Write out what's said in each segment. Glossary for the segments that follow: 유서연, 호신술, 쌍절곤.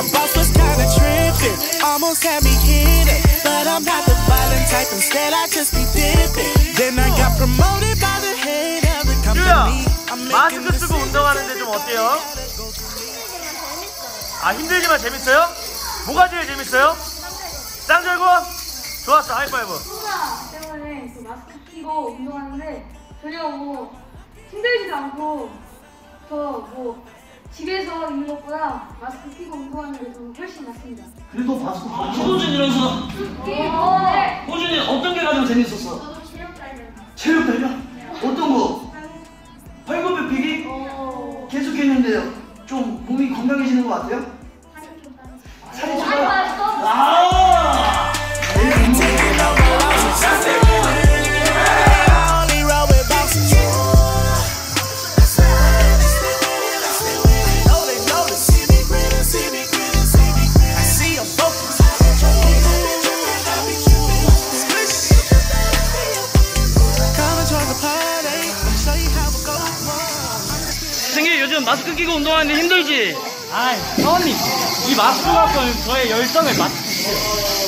My boss was kinda tripping, almost had me hit it. But I'm not the violent type, instead I just be dipping. Then I got promoted by the head of the company. 마스크 쓰고 운동하는데 좀 어때요? 아, 힘들지만 재밌어요? 뭐가 제일 재밌어요? 쌍절곤? 좋았어, 하이파이브. 코로나 때문에 그 마스크 끼고 운동하는데 전혀 뭐 힘들지도 않고 더 뭐 집에서 있는 것보다 마스크 끼고 운동하는 게 좀 훨씬 낫습니다. 그래도 마스크 호준이랑 수다. 호준이 어떤 게 가장 재밌었어? 저도 체력 단련. 체력 단련? 네. 어떤 거? 팔굽혀펴기? 계속 했는데요. 좀 몸이 건강해지는 것 같아요? 살이 좀 빠졌어. 마스크 끼고 운동하는데 힘들지? 아이, 사원님, 이 마스크가 저의 열정을 맞추세요.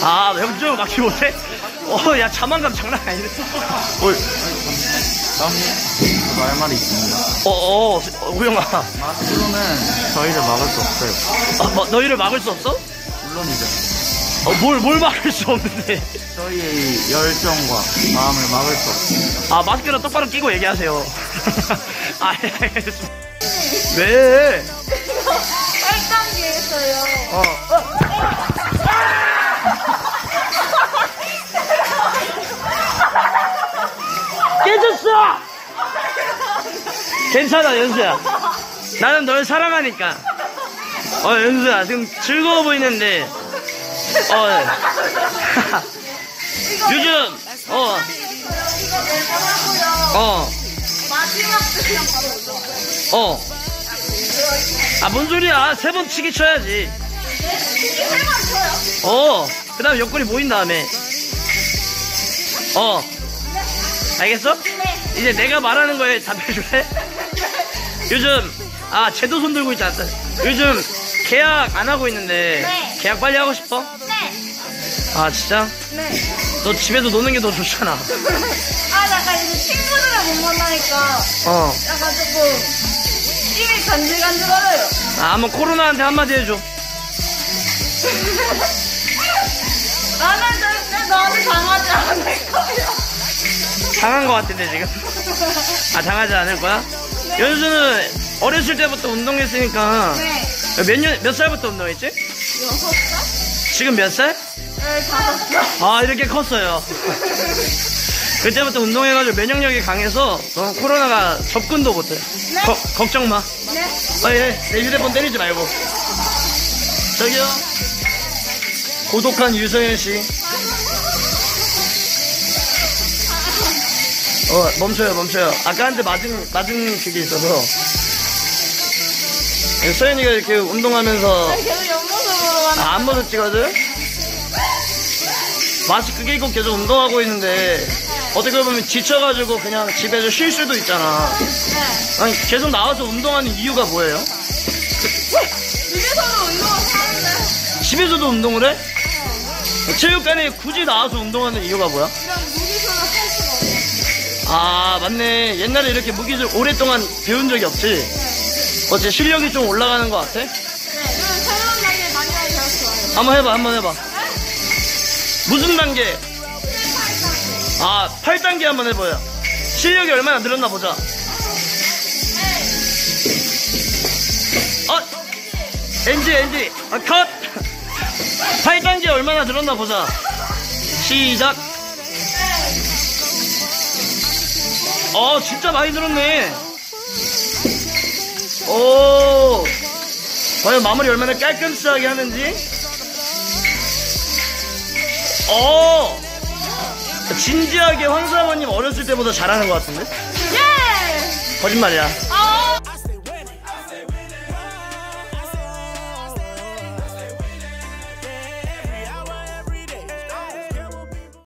아, 열정을 맞추지 못해? 야, 자만감 장난 아니네. 땀, 할 말이 있습니다. 우영아. 마스크로는 저희를 막을 수 없어요. 너희를 막을 수 없어? 물론이죠. 뭘 막을 수 없는데? 저희의 열정과 마음을 막을 수 없습니다. 아, 마스크는 똑바로 끼고 얘기하세요. 아, 알겠습니다. 왜? 빨간 게 있어요. 깨졌어! 괜찮아, 연수야. 나는 널 사랑하니까. 연수야, 지금 즐거워 보이는데. 요즘, 마지막 때 그냥 바로 올라와요. 아, 뭔 소리야. 세 번 치기 쳐야지. 치기 세 번 쳐요? 그 다음에 옆구리 모인 다음에. 알겠어? 네. 이제 내가 말하는 거에 답해줄래? 요즘, 쟤도 손 들고 있지 않다. 요즘 계약 안 하고 있는데. 네. 계약 빨리 하고 싶어? 네. 아, 진짜? 네. 너 집에서 노는 게 더 좋잖아. 약간 이제 친구들을 못 만나니까. 약간 조금 입이 간질간질거려요. 한번 코로나한테 한마디 해줘. 나는 절대 너한테 당하지 않을 거야. 당한 거 같은데, 지금? 당하지 않을 거야? 네. 연수는 어렸을 때부터 운동했으니까. 네. 몇 살부터 운동했지? 6살? 지금 몇 살? 네, 5살. 이렇게 컸어요. 그때부터 운동해가지고 면역력이 강해서 코로나가 접근도 못해. 네? 걱정 마. 네. 내 휴대폰 때리지 말고. 저기요. 고독한 유서연 씨. 멈춰요. 아까한테 맞은 그게 있어서. 서연이가 이렇게 운동하면서. 계속 옆모습으로 앞모습 찍어줘요? 마스크 끼고 계속 운동하고 있는데. 어떻게 보면 지쳐가지고 그냥 집에서 쉴 수도 있잖아. 네. 아니, 계속 나와서 운동하는 이유가 뭐예요? 집에서도 운동을 하는데. 집에서도 운동을 해? 네. 체육관에 굳이 나와서 운동하는 이유가 뭐야? 그냥 무기술을 할 수가 없어. 아, 맞네. 옛날에 이렇게 무기술 오랫동안 배운 적이 없지? 네. 어째 실력이 좀 올라가는 것 같아? 네. 새로운 단계 많이 배웠어요. 한번 해봐. 네? 무슨 단계? 8단계 한번 해봐요. 실력이 얼마나 늘었나 보자. NG. 컷! 8단계 얼마나 늘었나 보자. 시작. 진짜 많이 늘었네. 과연 마무리 얼마나 깔끔하게 하는지. 진지하게 황사모님 어렸을 때보다 잘하는 것 같은데? 예! 거짓말이야.